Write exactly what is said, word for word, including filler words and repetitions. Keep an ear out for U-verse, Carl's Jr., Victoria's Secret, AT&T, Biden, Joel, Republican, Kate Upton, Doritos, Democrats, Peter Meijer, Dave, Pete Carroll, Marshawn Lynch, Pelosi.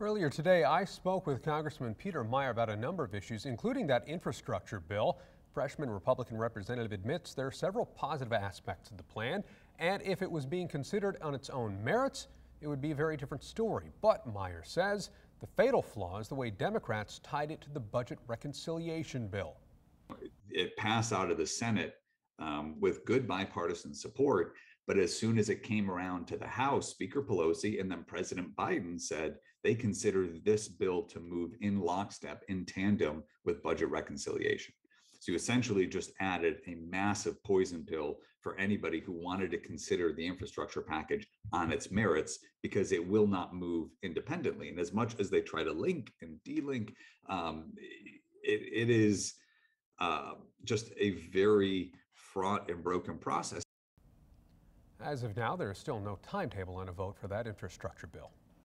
Earlier today, I spoke with Congressman Peter Meijer about a number of issues, including that infrastructure bill. Freshman Republican representative admits there are several positive aspects of the plan, and if it was being considered on its own merits, it would be a very different story. But Meijer says the fatal flaw is the way Democrats tied it to the budget reconciliation bill. It passed out of the Senate um, with good bipartisan support, but as soon as it came around to the House, Speaker Pelosi and then President Biden said they considered this bill to move in lockstep, in tandem with budget reconciliation. So you essentially just added a massive poison pill for anybody who wanted to consider the infrastructure package on its merits, because it will not move independently. And as much as they try to link and delink, um, it, it is uh, just a very fraught and broken process. As of now, there is still no timetable on a vote for that infrastructure bill.